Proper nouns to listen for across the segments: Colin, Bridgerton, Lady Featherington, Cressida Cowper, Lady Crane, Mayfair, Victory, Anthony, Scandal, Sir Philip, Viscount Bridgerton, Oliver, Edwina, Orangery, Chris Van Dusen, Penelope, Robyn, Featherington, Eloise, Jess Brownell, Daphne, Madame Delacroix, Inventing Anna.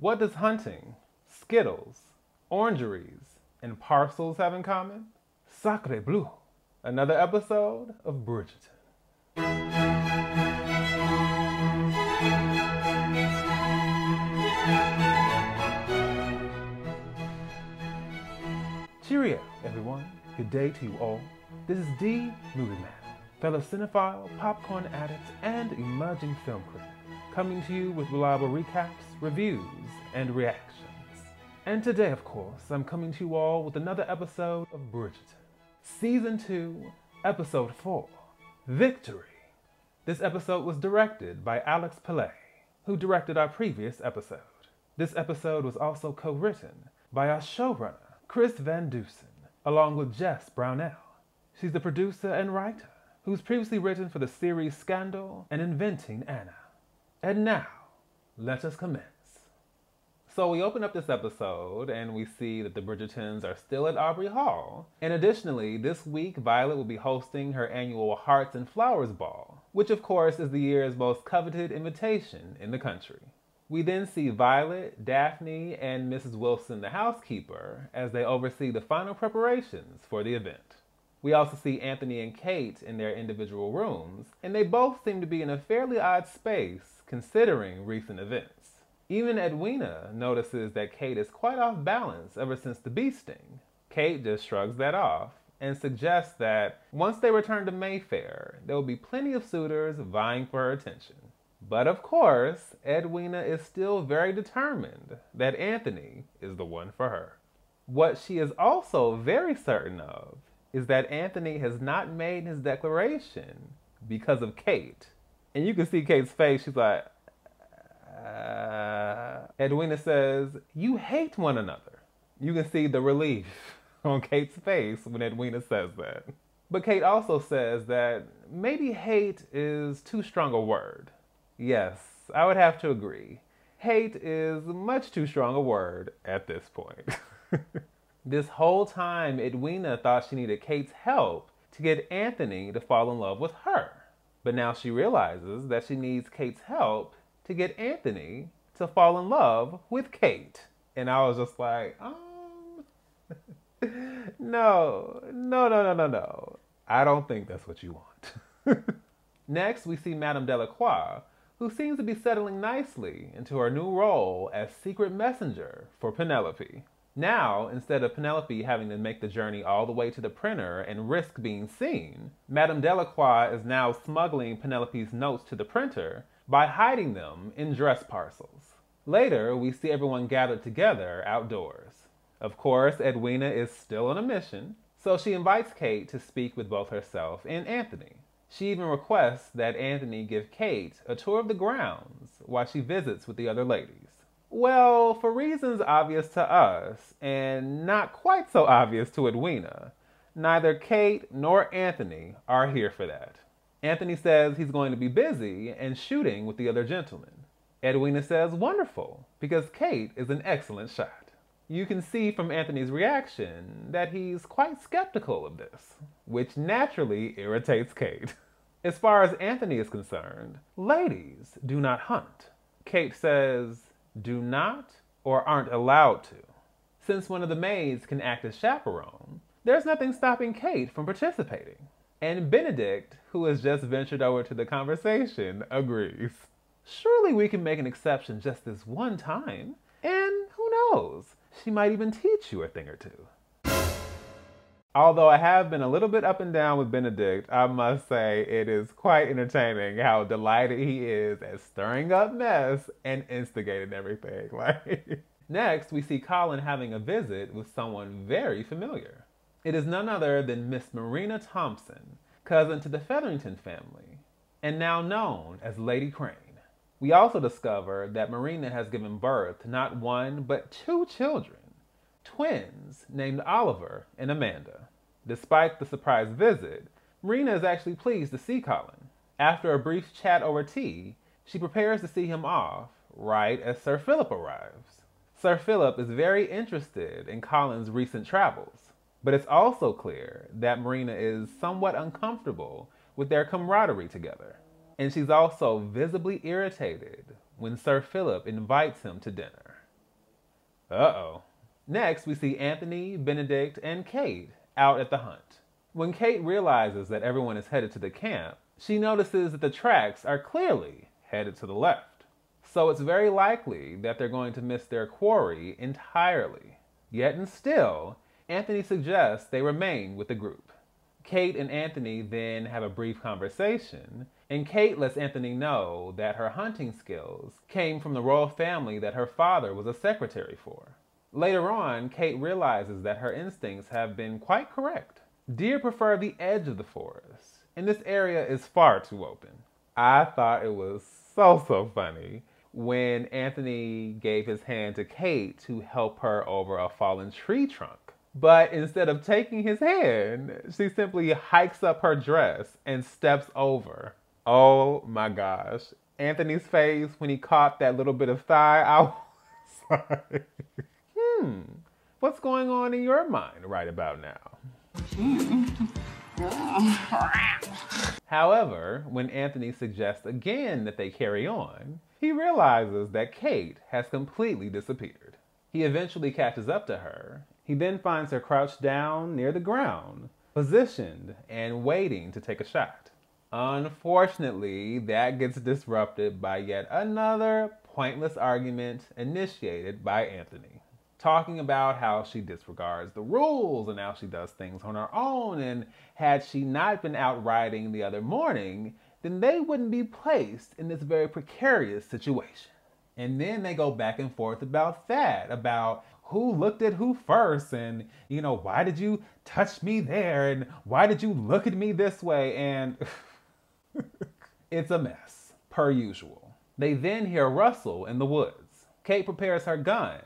What does hunting, skittles, orangeries, and parcels have in common? Sacre bleu! Another episode of Bridgerton. Cheerio, everyone. Good day to you all. This is D. Movieman, fellow cinephile, popcorn addict, and emerging film critic, coming to you with reliable recaps, reviews, and reactions. And today, of course, I'm coming to you all with another episode of Bridgerton, Season 2, Episode 4, Victory. This episode was directed by Alex Pillay, who directed our previous episode. This episode was also co-written by our showrunner, Chris Van Dusen, along with Jess Brownell. She's the producer and writer who's previously written for the series Scandal and Inventing Anna. And now, let us commence. So we open up this episode and we see that the Bridgertons are still at Aubrey Hall. And additionally, this week, Violet will be hosting her annual Hearts and Flowers Ball, which of course is the year's most coveted invitation in the country. We then see Violet, Daphne, and Mrs. Wilson, the housekeeper, as they oversee the final preparations for the event. We also see Anthony and Kate in their individual rooms, and they both seem to be in a fairly odd space considering recent events. Even Edwina notices that Kate is quite off balance ever since the bee sting. Kate just shrugs that off and suggests that once they return to Mayfair, there will be plenty of suitors vying for her attention. But of course, Edwina is still very determined that Anthony is the one for her. What she is also very certain of is that Anthony has not made his declaration because of Kate. And you can see Kate's face, she's like, Edwina says, "You hate one another." You can see the relief on Kate's face when Edwina says that. But Kate also says that maybe hate is too strong a word. Yes, I would have to agree. Hate is much too strong a word at this point. This whole time, Edwina thought she needed Kate's help to get Anthony to fall in love with her. But now she realizes that she needs Kate's help to get Anthony to fall in love with Kate. And I was just like, no. I don't think that's what you want. Next, we see Madame Delacroix, who seems to be settling nicely into her new role as secret messenger for Penelope. Now, instead of Penelope having to make the journey all the way to the printer and risk being seen, Madame Delacroix is now smuggling Penelope's notes to the printer by hiding them in dress parcels. Later, we see everyone gathered together outdoors. Of course, Edwina is still on a mission, so she invites Kate to speak with both herself and Anthony. She even requests that Anthony give Kate a tour of the grounds while she visits with the other ladies. Well, for reasons obvious to us, and not quite so obvious to Edwina, neither Kate nor Anthony are here for that. Anthony says he's going to be busy and shooting with the other gentlemen. Edwina says wonderful, because Kate is an excellent shot. You can see from Anthony's reaction that he's quite skeptical of this, which naturally irritates Kate. As far as Anthony is concerned, ladies do not hunt. Kate says, do not or aren't allowed to. Since one of the maids can act as chaperone, there's nothing stopping Kate from participating. And Benedict, who has just ventured over to the conversation, agrees. Surely we can make an exception just this one time, and who knows? She might even teach you a thing or two. Although I have been a little bit up and down with Benedict, I must say it is quite entertaining how delighted he is at stirring up mess and instigating everything. Like, next, we see Colin having a visit with someone very familiar. It is none other than Miss Marina Thompson, cousin to the Featherington family, and now known as Lady Crane. We also discover that Marina has given birth to not one, but two children, twins named Oliver and Amanda. Despite the surprise visit, Marina is actually pleased to see Colin. After a brief chat over tea, she prepares to see him off right as Sir Philip arrives. Sir Philip is very interested in Colin's recent travels, but it's also clear that Marina is somewhat uncomfortable with their camaraderie together. And she's also visibly irritated when Sir Philip invites him to dinner. Uh-oh. Next, we see Anthony, Benedict, and Kate out at the hunt. When Kate realizes that everyone is headed to the camp, she notices that the tracks are clearly headed to the left. So it's very likely that they're going to miss their quarry entirely. Yet and still, Anthony suggests they remain with the group. Kate and Anthony then have a brief conversation, and Kate lets Anthony know that her hunting skills came from the royal family that her father was a secretary for. Later on, Kate realizes that her instincts have been quite correct. Deer prefer the edge of the forest, and this area is far too open. I thought it was so funny when Anthony gave his hand to Kate to help her over a fallen tree trunk. But instead of taking his hand, she simply hikes up her dress and steps over. Oh my gosh. Anthony's face when he caught that little bit of thigh, I was like, what's going on in your mind right about now? However, when Anthony suggests again that they carry on, he realizes that Kate has completely disappeared. He eventually catches up to her. He then finds her crouched down near the ground, positioned and waiting to take a shot. Unfortunately, that gets disrupted by yet another pointless argument initiated by Anthony, talking about how she disregards the rules and how she does things on her own, and had she not been out riding the other morning, then they wouldn't be placed in this very precarious situation. And then they go back and forth about that, about who looked at who first, and, you know, why did you touch me there, and why did you look at me this way, and it's a mess, per usual. They then hear a rustle in the woods. Kate prepares her gun,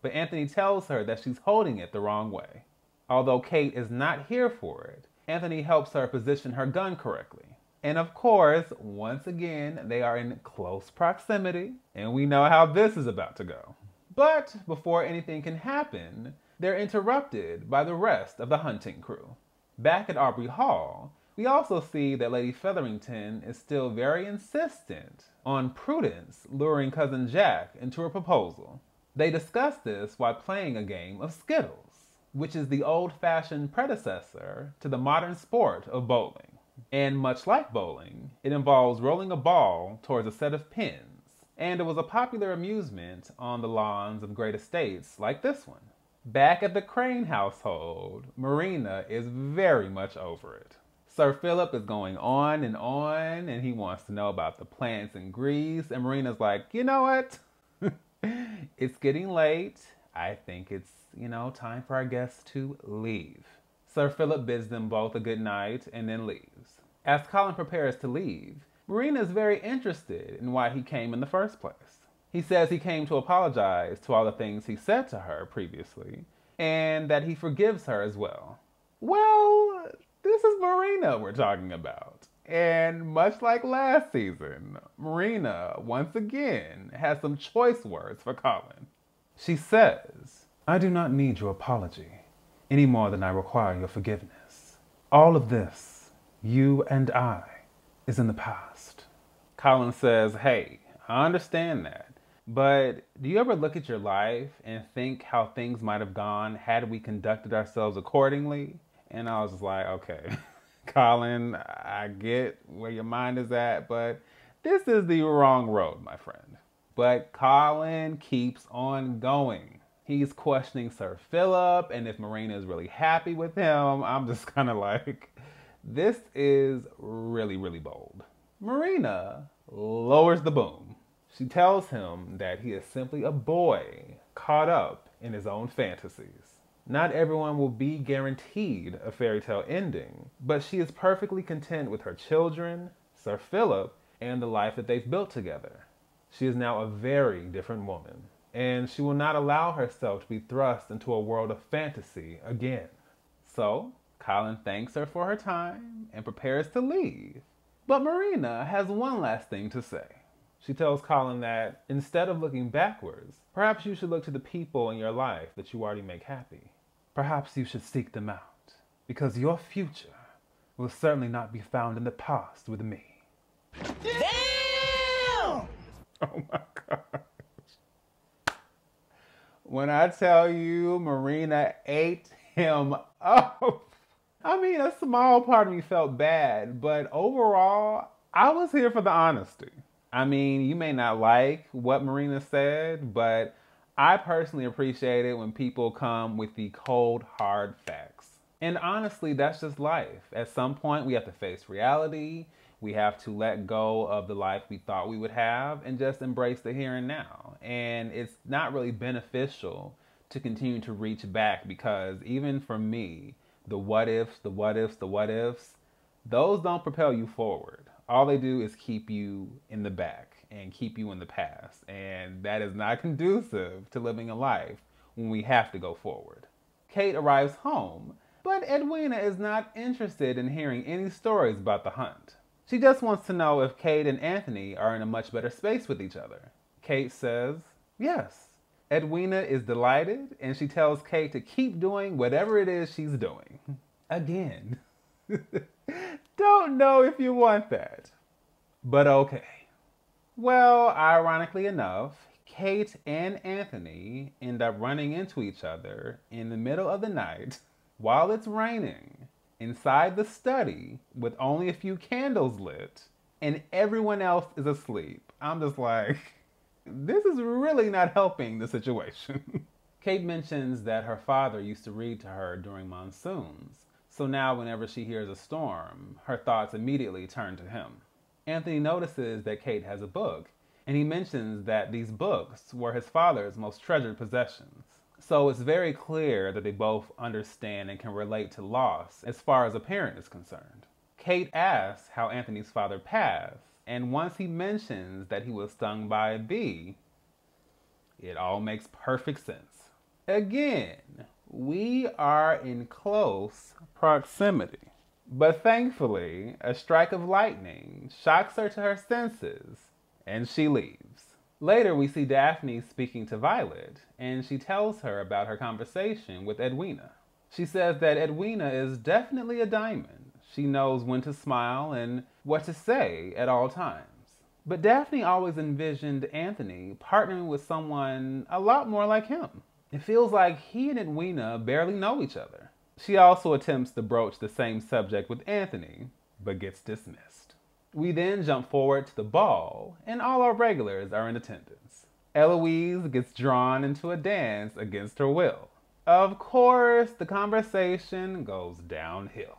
but Anthony tells her that she's holding it the wrong way. Although Kate is not here for it, Anthony helps her position her gun correctly. And of course, once again, they are in close proximity, and we know how this is about to go. But before anything can happen, they're interrupted by the rest of the hunting crew. Back at Aubrey Hall, we also see that Lady Featherington is still very insistent on Prudence luring Cousin Jack into a proposal. They discuss this while playing a game of Skittles, which is the old-fashioned predecessor to the modern sport of bowling. And much like bowling, it involves rolling a ball towards a set of pins, and it was a popular amusement on the lawns of great estates like this one. Back at the Crane household, Marina is very much over it. Sir Philip is going on, and he wants to know about the plants in Greece, and Marina's like, you know what? It's getting late. I think it's, you know, time for our guests to leave. Sir Philip bids them both a good night and then leaves. As Colin prepares to leave, Marina is very interested in why he came in the first place. He says he came to apologize to all the things he said to her previously, and that he forgives her as well. Well, this is Marina we're talking about. And much like last season, Marina, once again, has some choice words for Colin. She says, I do not need your apology any more than I require your forgiveness. All of this, you and I, is in the past. Colin says, hey, I understand that, but do you ever look at your life and think how things might have gone had we conducted ourselves accordingly? And I was just like, okay, Colin, I get where your mind is at, but this is the wrong road, my friend. But Colin keeps on going. He's questioning Sir Philip, and if Marina is really happy with him, I'm just kind of like, this is really, really bold. Marina lowers the boom. She tells him that he is simply a boy caught up in his own fantasies. Not everyone will be guaranteed a fairy tale ending, but she is perfectly content with her children, Sir Philip, and the life that they've built together. She is now a very different woman, and she will not allow herself to be thrust into a world of fantasy again. So Colin thanks her for her time and prepares to leave. But Marina has one last thing to say. She tells Colin that instead of looking backwards, perhaps you should look to the people in your life that you already make happy. Perhaps you should seek them out, because your future will certainly not be found in the past with me. Damn! Oh my gosh. When I tell you Marina ate him up. I mean, a small part of me felt bad, but overall, I was here for the honesty. I mean, you may not like what Marina said, but I personally appreciate it when people come with the cold, hard facts. And honestly, that's just life. At some point, we have to face reality. We have to let go of the life we thought we would have and just embrace the here and now. And it's not really beneficial to continue to reach back, because even for me, the what ifs, the what ifs, the what ifs, those don't propel you forward. All they do is keep you in the back and keep you in the past. And that is not conducive to living a life when we have to go forward. Kate arrives home, but Edwina is not interested in hearing any stories about the hunt. She just wants to know if Kate and Anthony are in a much better space with each other. Kate says, yes. Edwina is delighted, and she tells Kate to keep doing whatever it is she's doing. Again. Don't know if you want that. But okay. Well, ironically enough, Kate and Anthony end up running into each other in the middle of the night while it's raining, inside the study with only a few candles lit and everyone else is asleep. I'm just like, this is really not helping the situation. Kate mentions that her father used to read to her during monsoons. So now whenever she hears a storm, her thoughts immediately turn to him. Anthony notices that Kate has a book, and he mentions that these books were his father's most treasured possessions. So it's very clear that they both understand and can relate to loss as far as a parent is concerned. Kate asks how Anthony's father passed, and once he mentions that he was stung by a bee, it all makes perfect sense. Again, we are in close proximity. But thankfully, a strike of lightning shocks her to her senses, and she leaves. Later, we see Daphne speaking to Violet, and she tells her about her conversation with Edwina. She says that Edwina is definitely a diamond. She knows when to smile and what to say at all times. But Daphne always envisioned Anthony partnering with someone a lot more like him. It feels like he and Edwina barely know each other. She also attempts to broach the same subject with Anthony, but gets dismissed. We then jump forward to the ball, and all our regulars are in attendance. Eloise gets drawn into a dance against her will. Of course, the conversation goes downhill.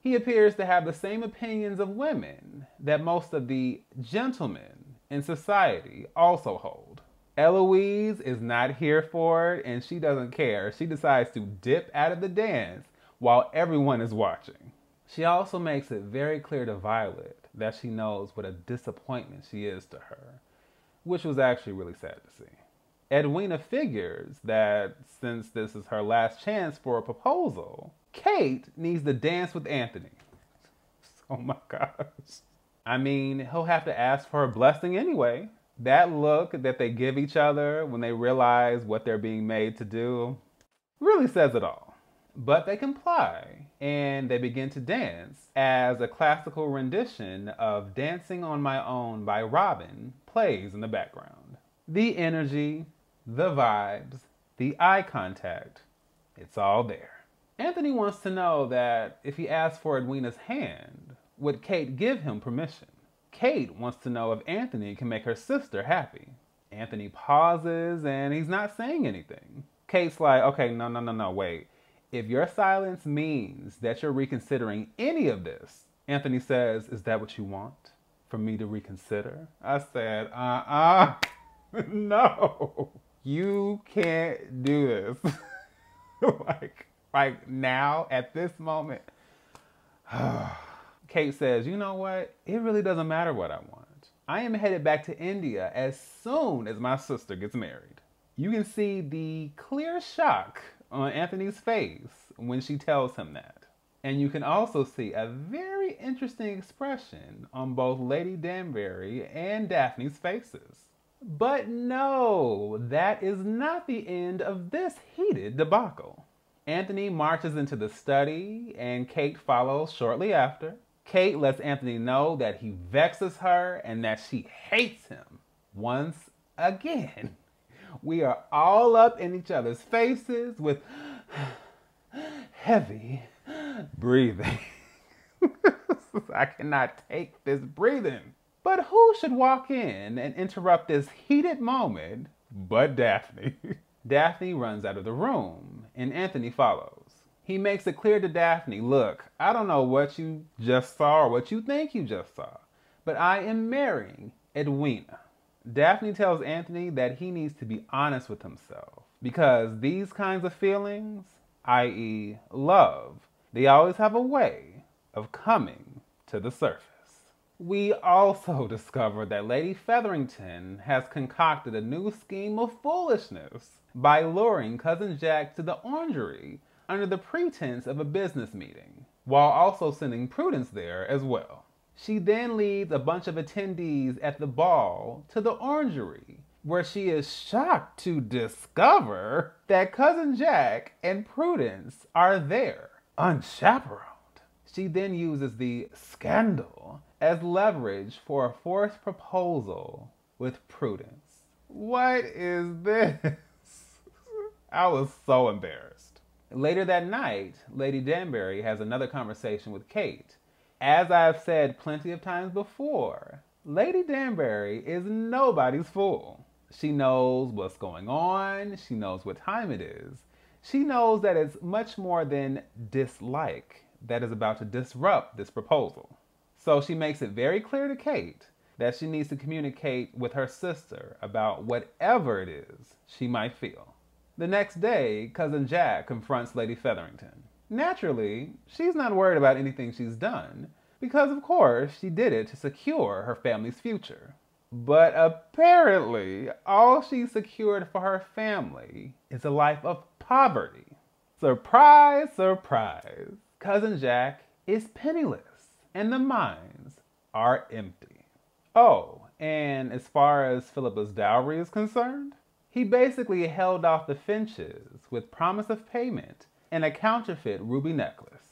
He appears to have the same opinions of women that most of the gentlemen in society also hold. Eloise is not here for it, and she doesn't care. She decides to dip out of the dance while everyone is watching. She also makes it very clear to Violet that she knows what a disappointment she is to her, which was actually really sad to see. Edwina figures that since this is her last chance for a proposal, Kate needs to dance with Anthony. Oh my gosh. I mean, he'll have to ask for her blessing anyway. That look that they give each other when they realize what they're being made to do really says it all. But they comply, and they begin to dance as a classical rendition of Dancing on My Own by Robyn plays in the background. The energy, the vibes, the eye contact, it's all there. Anthony wants to know that if he asks for Edwina's hand, would Kate give him permission? Kate wants to know if Anthony can make her sister happy. Anthony pauses, and he's not saying anything. Kate's like, okay, no, wait. If your silence means that you're reconsidering any of this, Anthony says, is that what you want? For me to reconsider? I said, no. You can't do this. like now, at this moment. Kate says, you know what? It really doesn't matter what I want. I am headed back to India as soon as my sister gets married. You can see the clear shock on Anthony's face when she tells him that. And you can also see a very interesting expression on both Lady Danbury and Daphne's faces. But no, that is not the end of this heated debacle. Anthony marches into the study, and Kate follows shortly after. Kate lets Anthony know that he vexes her and that she hates him once again, We are all up in each other's faces with heavy breathing. I cannot take this breathing. But who should walk in and interrupt this heated moment but Daphne? Daphne runs out of the room and Anthony follows. He makes it clear to Daphne, look, I don't know what you just saw or what you think you just saw, but I am marrying Edwina. Daphne tells Anthony that he needs to be honest with himself because these kinds of feelings, i.e. love, they always have a way of coming to the surface. We also discover that Lady Featherington has concocted a new scheme of foolishness by luring Cousin Jack to the Orangery under the pretense of a business meeting, while also sending Prudence there as well. She then leads a bunch of attendees at the ball to the Orangery, where she is shocked to discover that Cousin Jack and Prudence are there, unchaperoned. She then uses the scandal as leverage for a forced proposal with Prudence. What is this? I was so embarrassed. Later that night, Lady Danbury has another conversation with Kate. As I've said plenty of times before, Lady Danbury is nobody's fool. She knows what's going on. She knows what time it is. She knows that it's much more than dislike that is about to disrupt this proposal. So she makes it very clear to Kate that she needs to communicate with her sister about whatever it is she might feel. The next day, Cousin Jack confronts Lady Featherington. Naturally, she's not worried about anything she's done because, of course, she did it to secure her family's future. But apparently, all she secured for her family is a life of poverty. Surprise, surprise. Cousin Jack is penniless and the mines are empty. Oh, and as far as Philip's dowry is concerned, he basically held off the Finches with promise of payment and a counterfeit ruby necklace.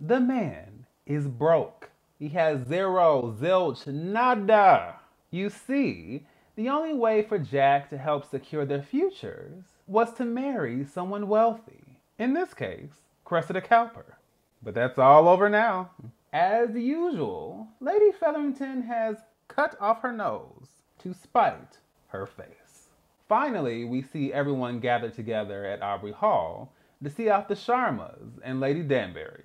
The man is broke. He has zero, zilch, nada. You see, the only way for Jack to help secure their futures was to marry someone wealthy. In this case, Cressida Cowper. But that's all over now. As usual, Lady Featherington has cut off her nose to spite her face. Finally, we see everyone gathered together at Aubrey Hall to see out the Sharmas and Lady Danbury.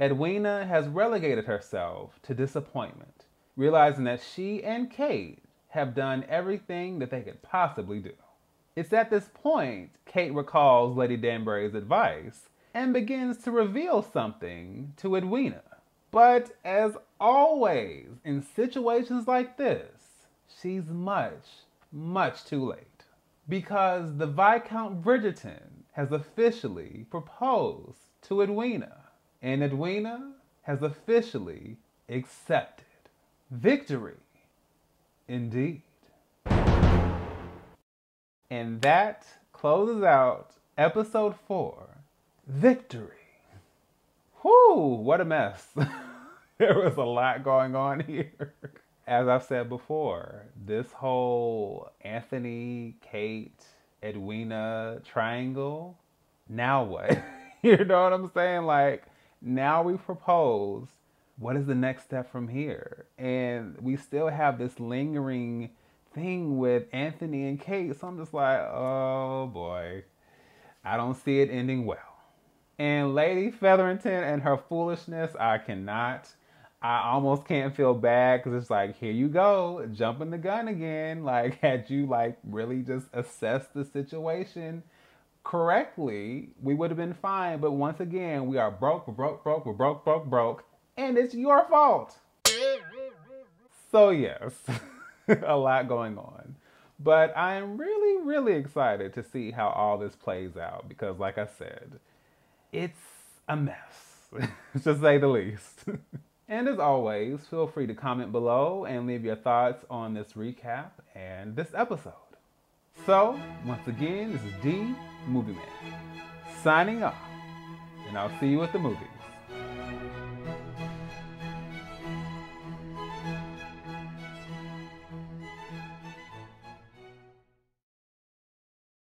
Edwina has relegated herself to disappointment, realizing that she and Kate have done everything that they could possibly do. It's at this point Kate recalls Lady Danbury's advice and begins to reveal something to Edwina. But as always, in situations like this, she's much too late. Because the Viscount Bridgerton has officially proposed to Edwina, and Edwina has officially accepted. Victory, indeed. And that closes out episode 4, Victory. Whew, what a mess. There was a lot going on here. As I've said before, this whole Anthony, Kate, Edwina triangle, now what? You know what I'm saying? Like, now we propose, what is the next step from here? And we still have this lingering thing with Anthony and Kate. So I'm just like, oh boy, I don't see it ending well. And Lady Featherington and her foolishness, I almost can't feel bad because it's like, here you go, jumping the gun again. Like, had you really just assessed the situation correctly, we would have been fine. But once again, we are broke, broke, and it's your fault. So yes, a lot going on. But I am really, really excited to see how all this plays out because like I said, it's a mess, to say the least. And as always, feel free to comment below and leave your thoughts on this recap and this episode. So, once again, this is D. Movieman signing off, and I'll see you at the movies.